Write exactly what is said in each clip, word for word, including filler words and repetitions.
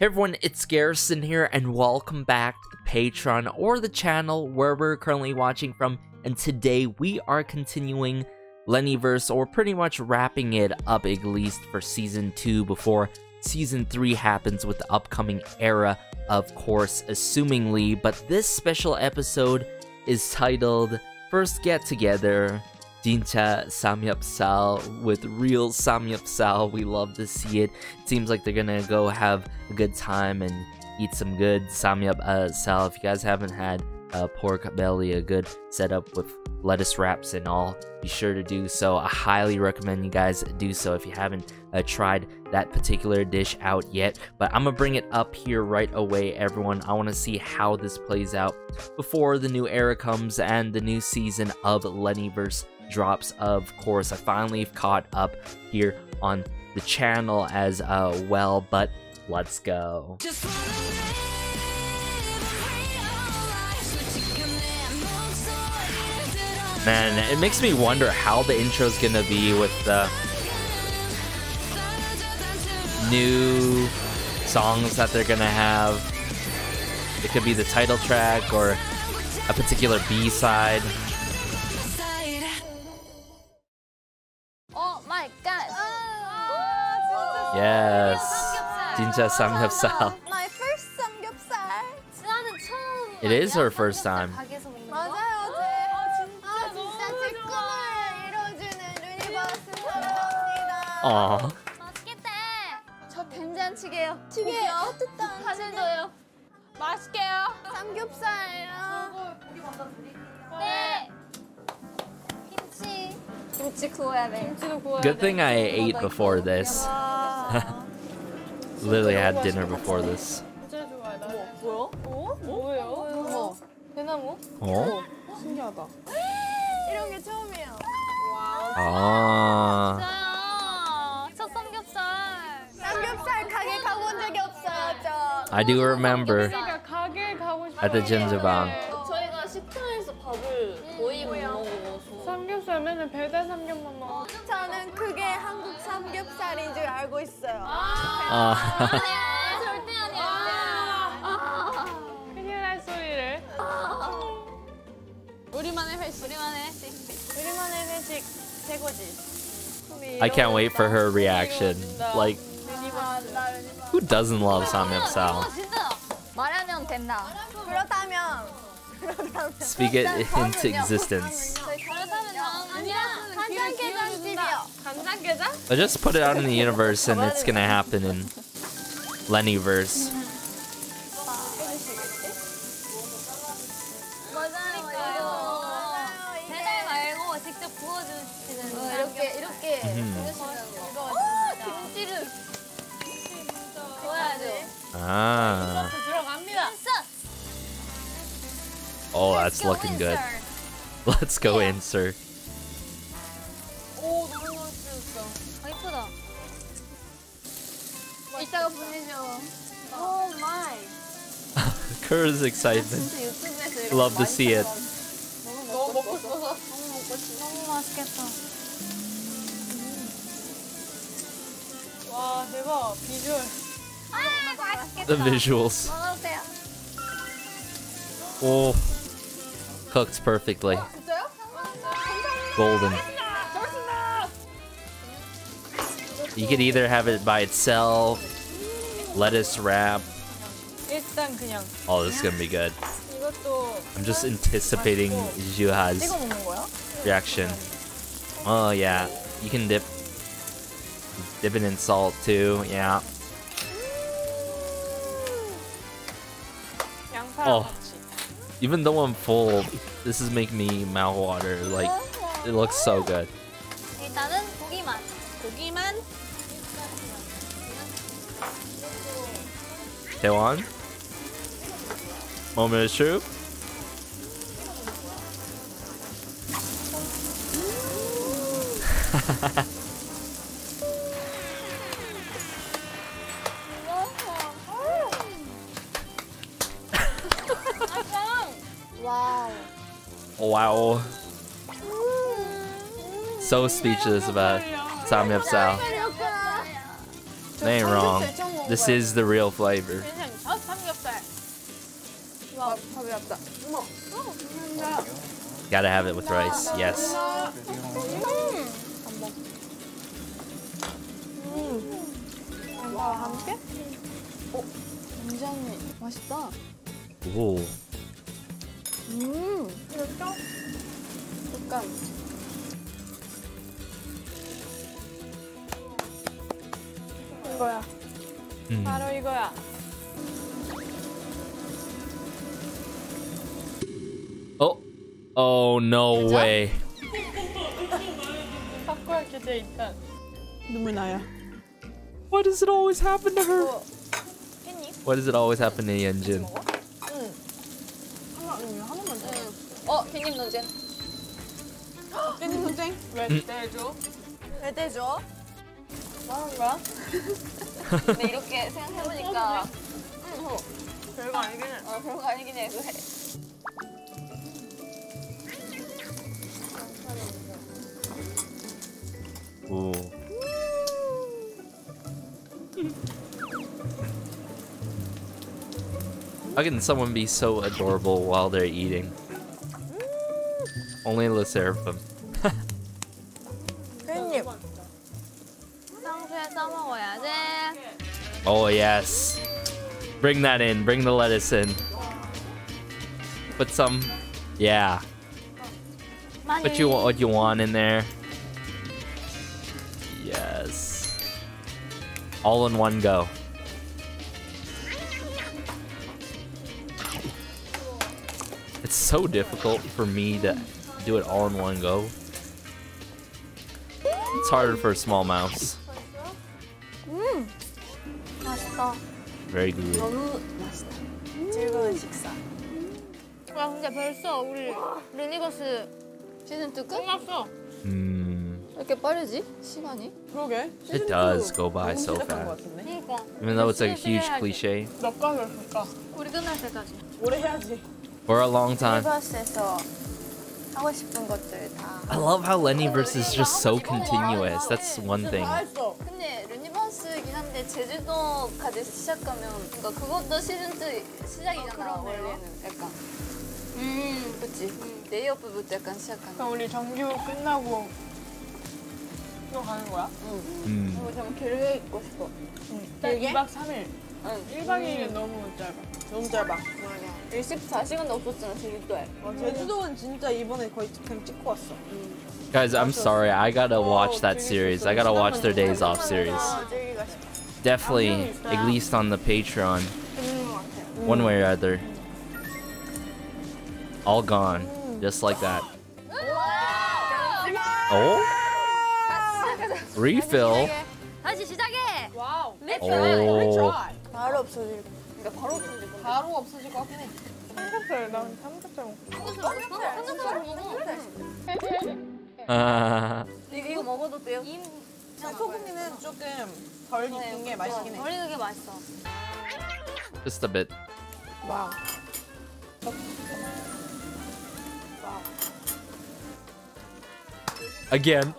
Hey everyone, it's Garrison here, and welcome back to Patreon, or the channel where we're currently watching from, and today we are continuing Lennyverse, or pretty much wrapping it up at least for Season two before Season three happens with the upcoming era, of course, assumingly, but this special episode is titled, First Get Together, Jincha Samyapsal with real Samyapsal. We love to see it. It seems like they're gonna go have a good time and eat some good Samyapsal. If you guys haven't had uh, pork belly, a good setup with lettuce wraps and all, be sure to do so. I highly recommend you guys do so if you haven't uh, tried that particular dish out yet. But I'm gonna bring it up here right away, everyone. I want to see how this plays out before the new era comes and the new season of Lennyverse drops. Of course, I finally have caught up here on the channel as uh, well, but let's go. Just wanna live, man, it makes me wonder how the intro is gonna be with the new songs that they're gonna have. It could be the title track or a particular B-side. Yes, Jincha Samgyeopsal. My first Samgyeopsal. It is her first time. Aww. Good thing I ate before this. Literally had dinner before this. Oh? Ah. I do remember at the Jinjubang. Uh, I can't wait for her reaction. Like, who doesn't love Samgyeopsal? Speak it into existence. I just put it out in the universe and it's gonna happen in Lennyverse. Mm-hmm. Ah. Oh, that's looking good. Let's go in, sir. Oh my! Kura's excitement. Love to see it. The visuals. Oh, cooked perfectly. Golden. You could either have it by itself, lettuce wrap. Oh, this is gonna be good. I'm just anticipating Juha's reaction. Oh yeah, you can dip, dip it in salt too. Yeah. Oh, even though I'm full, this is making me mouth water. Like, it looks so good. Taewon? Moment of truth? Wow. Wow. So speechless about Samgyeopsal. They ain't wrong. This is the real flavor. Gotta have it with rice, yes. Ooh. 음. 바로 이거야. Oh, oh no way. Why does it always happen to her? Why does it always happen to Yunjin? Oh, 깻잎 논쟁. 깻잎 논쟁? 왜 떼줘? 왜 떼줘? 뭐하는 거야? 근데 이렇게 생각해보니까 응, 어, 별거 아니긴 해. 어, 별거 아니긴 해. 그래. 오. How can someone be so adorable while they're eating? Only LE SSERAFIM. Oh yes. Bring that in. Bring the lettuce in. Put some. Yeah. Put you what you want in there. Yes. All in one go. It's so difficult for me to do it all in one go. It's harder for a small mouse. Very good. 너무 맛있다. 즐거운 식사. 와 근데 벌써 우리 루니거스 시즌 이 끝났어. 음. 이렇게 빠르지? 시간이? 그러게. It does go by so fast. Even though it's like a huge cliche. 몇가지 할까? 우리 끝날 때까지. 오래 해야지. For a long time. I love how Lenny verse is just so continuous. That's one thing. Mm. 너무 짧아. 십사 시간도 없었잖아, 제주도에. 제주도는 진짜 이번에 거의 그냥 찍고 왔어. Guys, I'm sorry. I gotta watch that series. I gotta watch their Days Off series. Definitely, at least on the Patreon. One way or other. All gone. Just like that. Oh? Refill? Wow. Oh. 바로 없어질 건데. 바로 없어질 것 같긴 해. 삼겹살, 난 삼겹살 먹고. 삼겹살, 삼겹살 먹어. 이거 먹어도 돼요? 소고기는 조금 덜 익은 게 맛있긴 해. 덜 익은 게 맛있어. Just a bit. 와우. Again.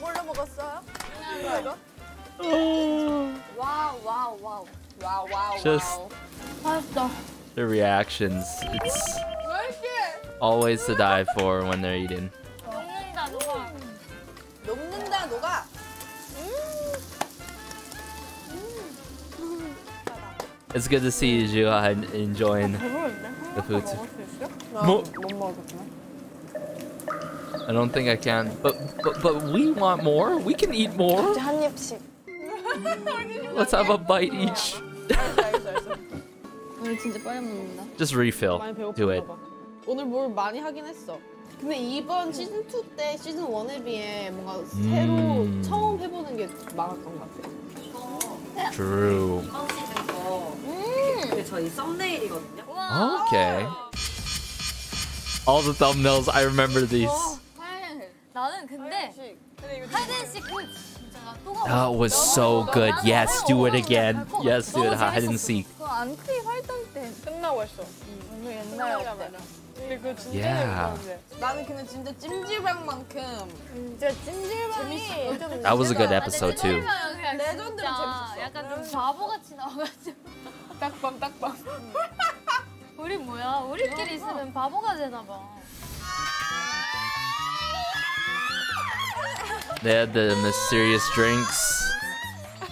뭘로 먹었어요? 이거? Oh. Wow, wow, wow. Wow, wow, just wow. The reactions. It's always to die for when they're eating. It's good to see Kazuha enjoying the food. I don't think I can, but, but, but we want more. We can eat more. Let's have a bite each. Just refill. Do it. 오늘 뭘 많이 하긴 했어. 근데 이번 시즌 투 때 시즌 원에 비해 뭔가 새로 처음 해보는 게 많았던 것 같아요. True. 저희 썸네일이거든요. Okay. All the thumbnails, I remember these. 나는 근데 하얀색 그 That was so good. Yes, do it again. Yes, do it. Hide and seek. Yeah. That was a good episode too. 그러니까 내전들은 재밌었어. 약간 좀 바보같이 나와가지고 딱밤 딱밤. 우리 뭐야? 우리끼리 있으면 바보가 되나봐. They had the mysterious drinks,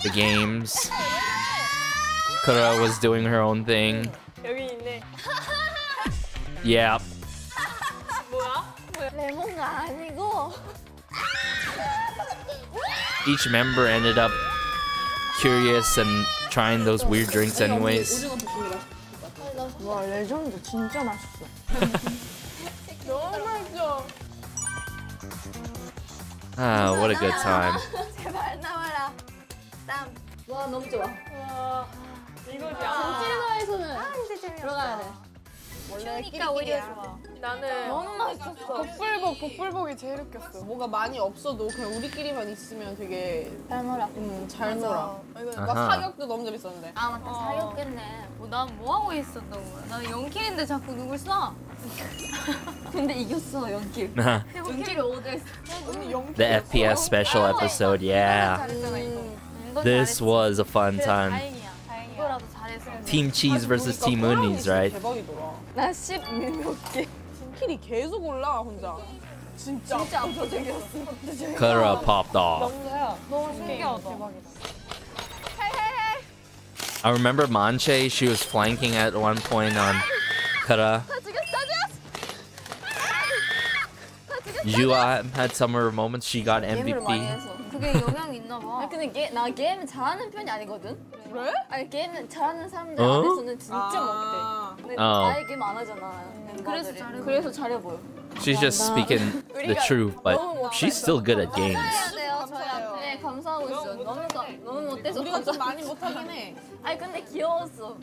the games. Kura was doing her own thing. Yeah. Each member ended up curious and trying those weird drinks anyways. Ah, what a good time. 그러니까 오히려 좋아. 나는 너무 맛있었어. 복불복, 복불복이 제일 웃겼어. 뭐가 많이 없어도 그냥 우리끼리만 있으면 되게 잘 놀아. 음, 잘 놀아. 막 사격도 너무 재밌었는데. 아 맞다, 어. 사격했네. 뭐, 난 뭐하고 있었던 거야? 나는 연킬인데 자꾸 누굴 쏴. 근데 이겼어, 연킬. 연킬이 오대. The F P S special episode, yeah. This was a fun time. Team Cheese versus Team Unis, right? 나 십몇 개. 킬이 계속 올라 혼자. 진짜 압도적이었어. Kura popped off. 너무 신기하다. I remember Manche, she was flanking at one point on Kura. Yua had some of her moments. She got M V P. 그게 영향이 있나 봐. 근데 게, 나 게임 잘하는 편이 아니거든? 그래? 아니 게임 잘하는 사람들 어? 안에서는 진짜 아 못해. 근데 어. 나의 게임 안 하잖아. 그래서 잘해. 그래서 잘해 보여. She's just speaking the truth, but she's still good at games. 네, 감사하고 있어. 너무 너무 못해서 우리가 좀 많이 못하긴 해. 아니 근데 귀여웠어.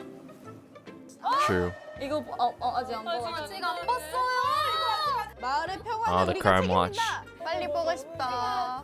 True. 이거 어, 어, 아직 안 봤어. 아직 안 봤어요. 마을의 평화를 우리가 책임진다. 빨리 보고 싶다.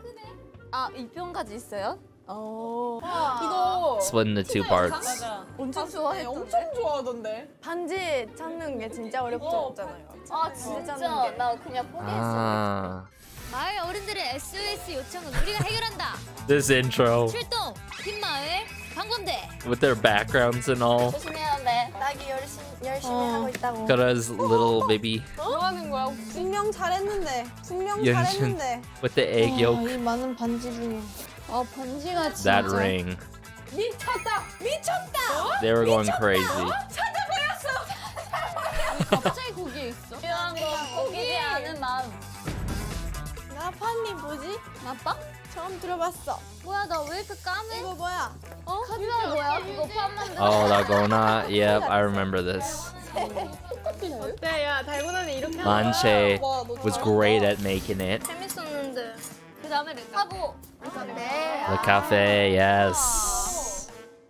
아, 이 편까지 있어요? 어. 이거 split into two parts. 엄청 좋아해. 엄청 좋아하던데. 반지 찾는 게 진짜 어렵잖아요. 아, 진짜 나 그냥 포기했어. 마을 어른들의 S O S 요청은 우리가 해결한다. This intro. 출동. 흰 마을 방범대. With their backgrounds and all. 조심해야 돼. 나기 열심히 열심히 하고 있다고. Kura's little baby. 뭐 하는 거야? 분명 잘했는데. 분명 잘했는데. With the egg yolk. 이 많은 반지 중에 어, 번지가 진짜. That ring. 미쳤다. 미쳤다. They were going crazy. 찾아버렸어. 갑자기 거기에 있어. 이런 거 고기지 않은 마음. 나판님 뭐지? 나빵? 처음 들어봤어. 뭐야 나 왜 이렇게 까매? 이거 뭐야? 어? 카비아 뭐야? 이거 판 만들어. Oh, 나거나. Yep, I remember this. 어때? 야, 달고 나니 이렇게 하는 거야. Manche was great at making it. 재밌었는데. 그다음에 레카보. The cafe, yes.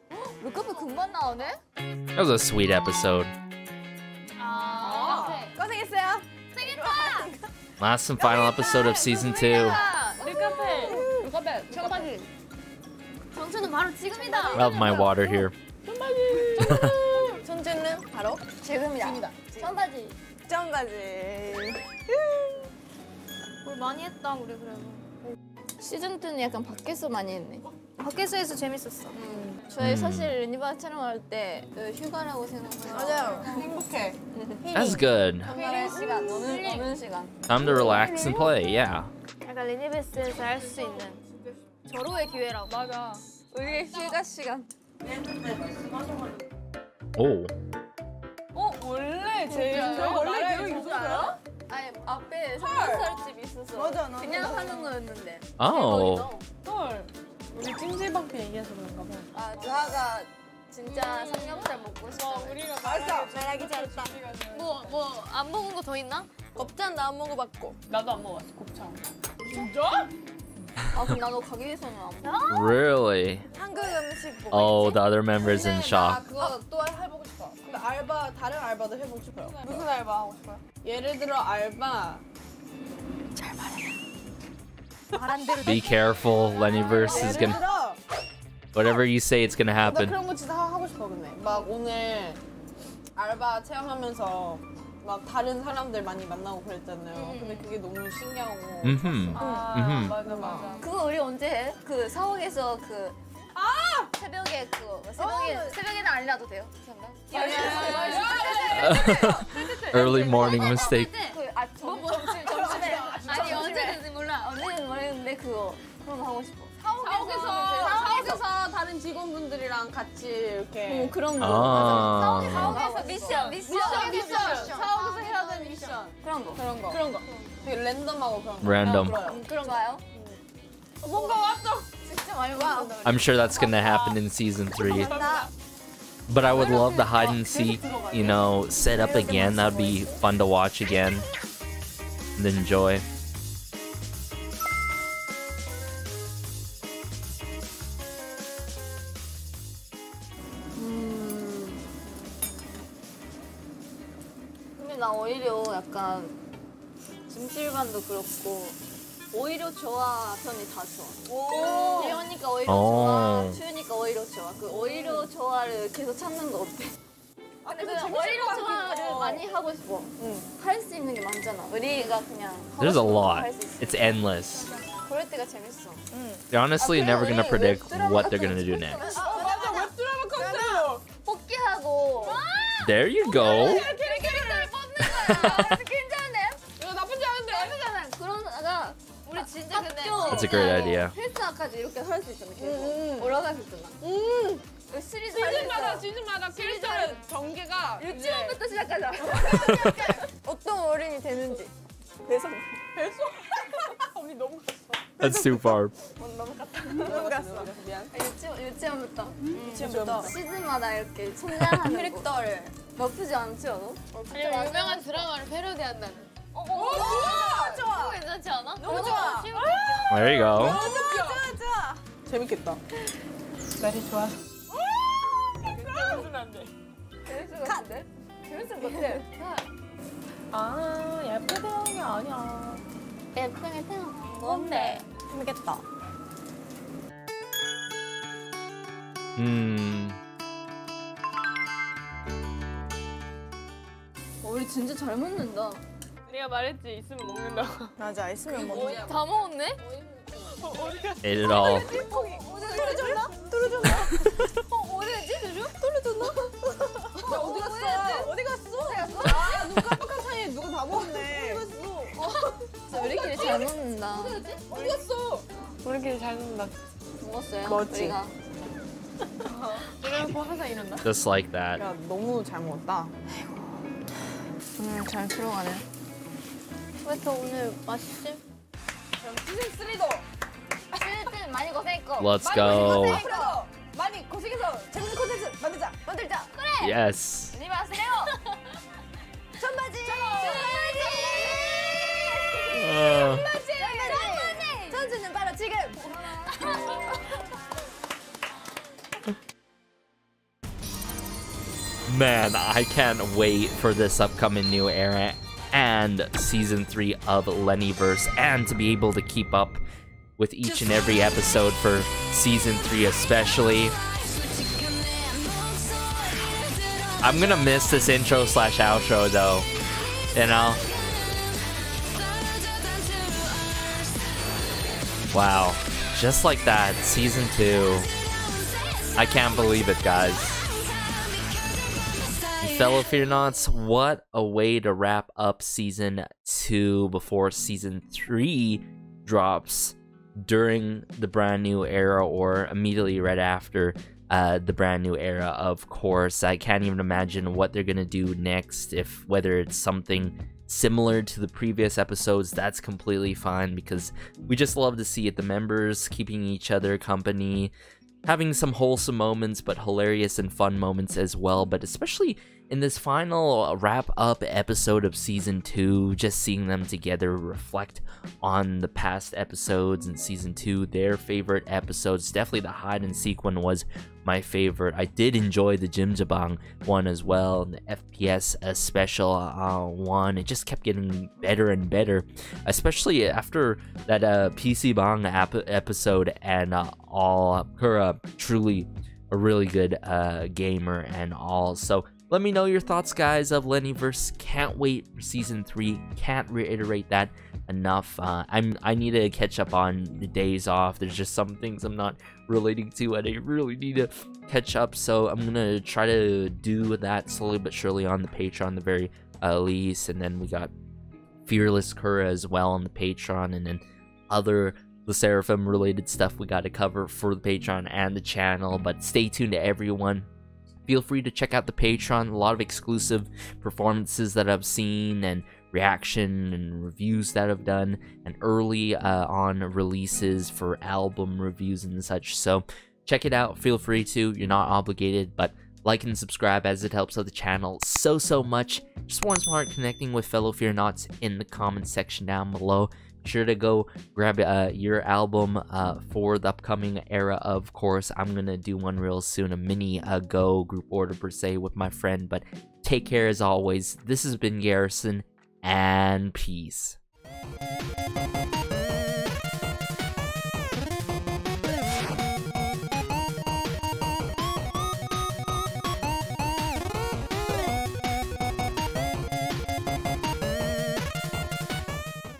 That was a sweet episode. Last and final episode of season two. I love my water here. 시즌 이는 약간 밖에서 많이 했네. 밖에서 해서 재밌었어. 음. 저희 사실 유니바 촬영할 때 휴가라고 생각해요. 맞아요. 행복해. That's good. 정말 시간, 노는, 노는 시간. Time to relax and play, yeah. 약간 리니베스에서 할 수 있는 절호의 기회라고. 맞아. 우리의 휴가 시간. 오. 어? 원래 제일 원래 계획 있었어요? 아니 앞에 삼겹살집 있어서 맞아, 그냥 맞아. 하는 거였는데. 아. 헐. 우리 찜질방패 얘기해서 그런가 봐. 아 주하가 진짜 음. 삼겹살 먹고 싶어. 와, 우리가 맛있어. 잘하기 잘했다. 뭐뭐 안 먹은 거 더 있나? 곱창 나 안 먹어봤고. 나도 안 먹어봤어 곱창. 진짜? 아 그럼 나도 가기 위해서는 안 먹어. Really? 한국 음식 먹고. Oh, the other members in shock. 나 그거 또 해보고 싶어. 근데 알바 다른 알바도 해보고 싶어요. 무슨 알바 하고 싶어요? 예를 들어 알바. 잘 말해. Be careful, Lennyverse is gonna. Whatever you say, it's gonna happen. 나 그런 거 진짜 하고 싶어 근데. 막 오늘 알바 체험하면서. 막 다른 사람들 많이 만나고 그랬잖아요. 음. 근데 그게 너무 신기하고. 음. 아, 음. 맞아 맞아. 그거 우리 언제 해? 그 사옥에서 그 아! 새벽에 했고 새벽에 새벽에는 아니라도 돼요? 죄송합니다. Early morning mistake. 아 점심에 아니 언제든지 몰라 언제든지 모르겠는데 그거 그런 거 하고 싶어. 사옥에서 사옥에서 다른 직원분들이랑 같이 이렇게 어, 그런 거. 아 사옥에서 사옥에서 미션 미션 미션 사옥에서 해야 되는 미션 그런 거 그런 거 그런 거 되게 랜덤하고 그런 거. 랜덤 그런 거요? 뭔가 왔어. I'm sure that's gonna happen in season three. But I would love the hide and seek, you know, set up again. That'd be fun to watch again and enjoy. 근데 나 오히려 약간 진실관도 그렇고. 오히려 좋아 편이 다 좋아. 예언이가 오히려 좋아, 주윤이가 오히려 좋아. 그 오히려 좋아를 계속 찾는 거 어때? 아, 근데 그 오히려 좋아를 많이 하고 싶어. 응. 할 수 있는 게 많잖아. 우리가 그냥 There's a lot. It's endless. 그럴 때가 재밌어. 응. They're honestly never gonna predict what they're gonna do next. 맞아, 웹드라마 컨셉으로 복귀하고. There you go. 캐릭터를 뽑는 거야. That's a great idea. 필사까지 이렇게 할 수 있잖아. 계속 올라갈 수 있잖아. 음. 시즌마다 시즌마다 캐릭터의 전개가 유치원부터 시작하자. 어떤 어른이 되는지. 배송. 배송? 언니 너무 갔어. That's too far. 너무 갔다. 너무 갔어. 미안. 유치원 유치원부터. 유치원부터. 시즌마다 이렇게 성장하는 캐릭터를 나쁘지 않죠? 아니면 유명한 드라마를 패러디한다는. 오, 좋아! 좋아! 괜찮지 않아? 너무 좋아! There you go. 너무 좋아, 좋아! 재밌겠다. 날이 좋아. 재밌으면 안 돼. 재밌을 것 같은데? 재밌을 것 같아. 아, 예쁘게 태어난 게 아니야. 예쁘게 태어난 건데. 재밌겠다. 음. 우리 진짜 잘 먹는다. 내가 말했지 있으면 먹는다고. 맞아, 있으면 먹는다. 다 먹었네? 일로. 떨어졌나? 떨어졌나? 어디였지? 떨어졌나? 어디 갔어? 어디 갔어? 아, 눈 깜빡한 사이에 누가 다 먹었네. 어디 갔어? 진짜 우리끼리 잘 먹는다. 어디 갔어? 우리끼리 잘 먹는다. 먹었어요? 먹었지. 이러고 항상 이런다. Just like that. 야, 너무 잘 먹었다. 오늘 잘 들어가네. 왜 또 오늘 맛있지? 그럼 시즌 쓰리도 시즌 많이 고생했고 Let's 많이 go. 고생했고 많이 고생해서 재밌는 콘텐츠 만들자 만들자 그래 Yes 안녕하세요 전바지 전바지 전바지 전주는 바로 지금 Man, I can't wait for this upcoming new era and season three of Lennyverse, and to be able to keep up with each and every episode for season three especially. I'm gonna miss this intro slash outro though, you know? Wow, just like that, season two. I can't believe it, guys. Fellow Fear Nots, what a way to wrap up season two before season three drops during the brand new era, or immediately right after uh, the brand new era, of course. I can't even imagine what they're gonna do next, if whether it's something similar to the previous episodes, that's completely fine, because we just love to see it. The members keeping each other company, having some wholesome moments, but hilarious and fun moments as well, but especially in this final wrap-up episode of season two, just seeing them together reflect on the past episodes in season two, their favorite episodes. Definitely the hide and seek one was my favorite. I did enjoy the Jimjabang one as well, and the F P S uh, special uh, one. It just kept getting better and better, especially after that uh, P C Bang ap episode and uh, all. Kura, truly a really good uh, gamer and all. So Let me know your thoughts, guys, of Lennyverse. Can't wait for season three. Can't reiterate that enough. Uh, I'm, I need to catch up on the days off. There's just some things I'm not relating to, and I really need to catch up. So I'm going to try to do that slowly but surely on the Patreon, the very uh, least. And then we got Fearless Kura as well on the Patreon, and then other LE SSERAFIM related stuff we got to cover for the Patreon and the channel. But stay tuned to everyone. Feel free to check out the Patreon. A lot of exclusive performances that I've seen, and reaction and reviews that I've done, and early uh, on releases for album reviews and such. So check it out. Feel free to. You're not obligated, but like and subscribe, as it helps out the channel so, so much. Just warms my heart connecting with fellow Fear Nots in the comment section down below. Sure to go grab uh, your album uh, for the upcoming era. Of course, I'm gonna do one real soon, a mini uh, go group order per se with my friend. But take care as always. This has been Garrison, and peace.